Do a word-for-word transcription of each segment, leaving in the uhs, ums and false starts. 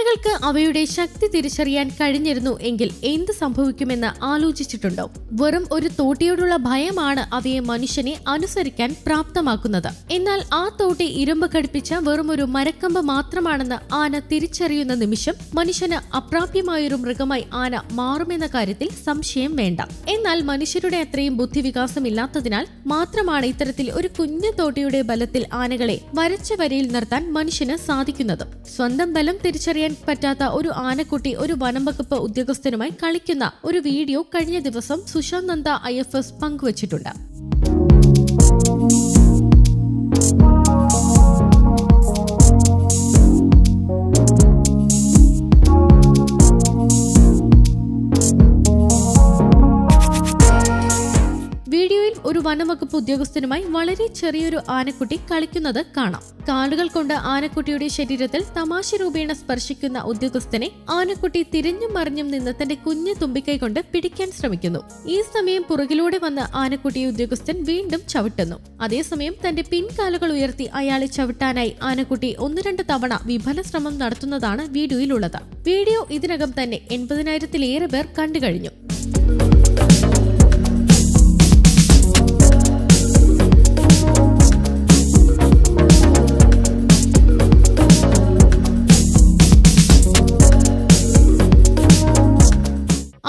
ആനകൾക്ക് അവയുടെ ശക്തി തിരിച്ചറിയാൻ കഴിഞ്ഞിരുന്നു എങ്കിൽ എന്ത് സംഭവിക്കുമെന്ന് ആലോചിച്ചിട്ടുണ്ടോ? വെറും ഒരു തോട്ടിയോടുള്ള ഭയമാണ് അവയെ മനുഷ്യനെ അനുസരിക്കാൻ പ്രാപ്തമാക്കുന്നത്. എന്നാൽ ആ തോട്ടി ഇരുമ്പ് ഘടിപ്പിച്ച വെറും ഒരു മരക്കമ്പ് മാത്രമാണെന്ന് ആന തിരിച്ചറിയുന്ന നിമിഷം മനുഷ്യന് അപ്രാപ്യമായൊരു മൃഗമായി ആന മാറുമെന്ന കാര്യത്തിൽ സംശയം വേണ്ട. എന്നാൽ മനുഷ്യരുടെ അത്രയും ബുദ്ധിവികാസമില്ലാത്തതിനാൽ മാത്രമാണ് ഇത്തരത്തിൽ ഒരു കുഞ്ഞു തോട്ടിയുടെ ബലത്തിൽ ആനകളെ വരച്ച വരയിൽ നിർത്താൻ മനുഷ്യന് സാധിക്കുന്നത്. സ്വന്തം ബലം തിരിച്ചറിയാൻ പറ്റാത്ത ഒരു ആനക്കുട്ടി ഒരു വനം വകുപ്പ് ഉദ്യോഗസ്ഥനുമായി കളിക്കുന്ന ഒരു വീഡിയോ കഴിഞ്ഞ ദിവസം Sushant Nanda I F S പങ്കുവച്ചിട്ടുണ്ട്. ഒരു വനംവകുപ്പ് ഉദ്യോഗസ്ഥനുമായി വളരെ ചെറിയൊരു ആനക്കുട്ടി കളിക്കുന്നത് കാണാം. കാലുകൾ കൊണ്ട് ആനക്കുട്ടിയുടെ ശരീരത്തിൽ തമാശ രൂപേണ സ്പർശിക്കുന്ന ഉദ്യോഗസ്ഥനെ ആനക്കുട്ടി തിരിഞ്ഞും മറിഞ്ഞും നിന്ന് തന്റെ കുഞ്ഞു തുമ്പിക്കൈ കൊണ്ട് പിടിക്കാൻ ശ്രമിക്കുന്നു. ഈ സമയം പുറകിലൂടെ വന്ന ആനക്കുട്ടിയെ ഉദ്യോഗസ്ഥൻ വീണ്ടും ചവിട്ടുന്നു. അതേസമയം തന്റെ പിൻകാലുകൾ ഉയർത്തി അയാളെ ചവിട്ടാനായി ആനക്കുട്ടി ഒന്ന് രണ്ട് തവണ വിഫല ശ്രമം നടത്തുന്നതാണ് വീഡിയോയിലുള്ളത്. വീഡിയോ ഇതിനകം തന്നെ എൺപതിനായിരത്തിലേറെ പേർ കണ്ടുകഴിഞ്ഞു.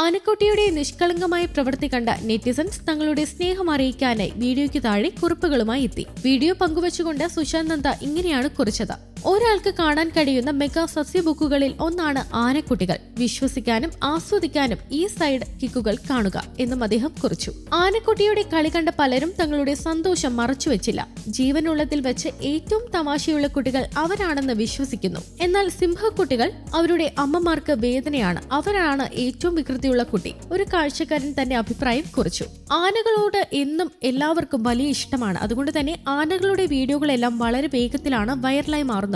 ആനക്കുട്ടിയുടെ നിഷ്കളങ്കമായ പ്രവൃത്തി കണ്ട നെറ്റിസൺസ് തങ്ങളുടെ സ്നേഹം അറിയിക്കാനായി വീഡിയോയ്ക്ക് താഴെ കുറിപ്പുകളുമായി എത്തി. വീഡിയോ പങ്കുവച്ചുകൊണ്ട് സുശാന്ത് നന്ദ ഇങ്ങനെയാണ് കുറിച്ചത്: ഒരാൾക്ക് കാണാൻ കഴിയുന്ന മെഗാ സസ്യബുക്കുകളിൽ ഒന്നാണ് ആനക്കുട്ടികൾ. വിശ്വസിക്കാനും ആസ്വദിക്കാനും ഈ സൈഡ് കിക്കുകൾ കാണുക എന്നും അദ്ദേഹം കുറിച്ചു. ആനക്കുട്ടിയുടെ കളി കണ്ട പലരും തങ്ങളുടെ സന്തോഷം മറച്ചുവെച്ചില്ല. ജീവനുള്ളതിൽ വെച്ച് ഏറ്റവും തമാശയുള്ള കുട്ടികൾ അവരാണെന്ന് വിശ്വസിക്കുന്നു. എന്നാൽ സിംഹക്കുട്ടികൾ അവരുടെ അമ്മമാർക്ക് വേദനയാണ്. അവരാണ് ഏറ്റവും വികൃതിയുള്ള കുട്ടി. ഒരു കാഴ്ചക്കാരൻ തന്റെ അഭിപ്രായം കുറിച്ചു. ആനകളോട് എന്നും എല്ലാവർക്കും വലിയ ഇഷ്ടമാണ്. അതുകൊണ്ട് തന്നെ ആനകളുടെ വീഡിയോകളെല്ലാം വളരെ വേഗത്തിലാണ് വൈറലായി മാറുന്നത്.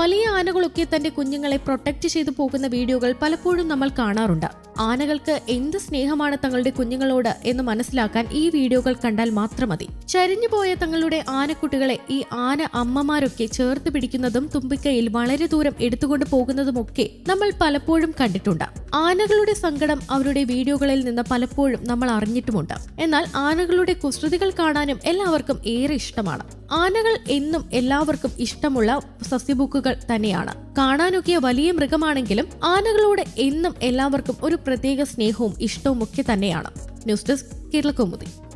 വലിയ ആനകളൊക്കെ തന്റെ കുഞ്ഞുങ്ങളെ പ്രൊട്ടക്ട് ചെയ്തു പോകുന്ന വീഡിയോകൾ പലപ്പോഴും നമ്മൾ കാണാറുണ്ട്. ആനകൾക്ക് എന്ത് സ്നേഹമാണ് തങ്ങളുടെ കുഞ്ഞുങ്ങളോട് എന്ന് മനസ്സിലാക്കാൻ ഈ വീഡിയോകൾ കണ്ടാൽ മാത്രം മതി. ചരിഞ്ഞുപോയ തങ്ങളുടെ ആനക്കുട്ടികളെ ഈ ആന അമ്മമാരൊക്കെ ചേർത്ത് പിടിക്കുന്നതും തുമ്പിക്കയിൽ വളരെ ദൂരം എടുത്തുകൊണ്ട് പോകുന്നതുമൊക്കെ നമ്മൾ പലപ്പോഴും കണ്ടിട്ടുണ്ട്. ആനകളുടെ സങ്കടം അവരുടെ വീഡിയോകളിൽ നിന്ന് പലപ്പോഴും നമ്മൾ അറിഞ്ഞിട്ടുമുണ്ട്. എന്നാൽ ആനകളുടെ കുസൃതികൾ കാണാനും എല്ലാവർക്കും ഏറെ ഇഷ്ടമാണ്. ആനകൾ എന്നും എല്ലാവർക്കും ഇഷ്ടമുള്ള സസ്യബുക്കുകൾ തന്നെയാണ്. കാണാനൊക്കെ വലിയ മൃഗമാണെങ്കിലും ആനകളോട് എന്നും എല്ലാവർക്കും ഒരു പ്രത്യേക സ്നേഹവും ഇഷ്ടവും ഒക്കെ തന്നെയാണ്. News desk Kerala Kaumudi.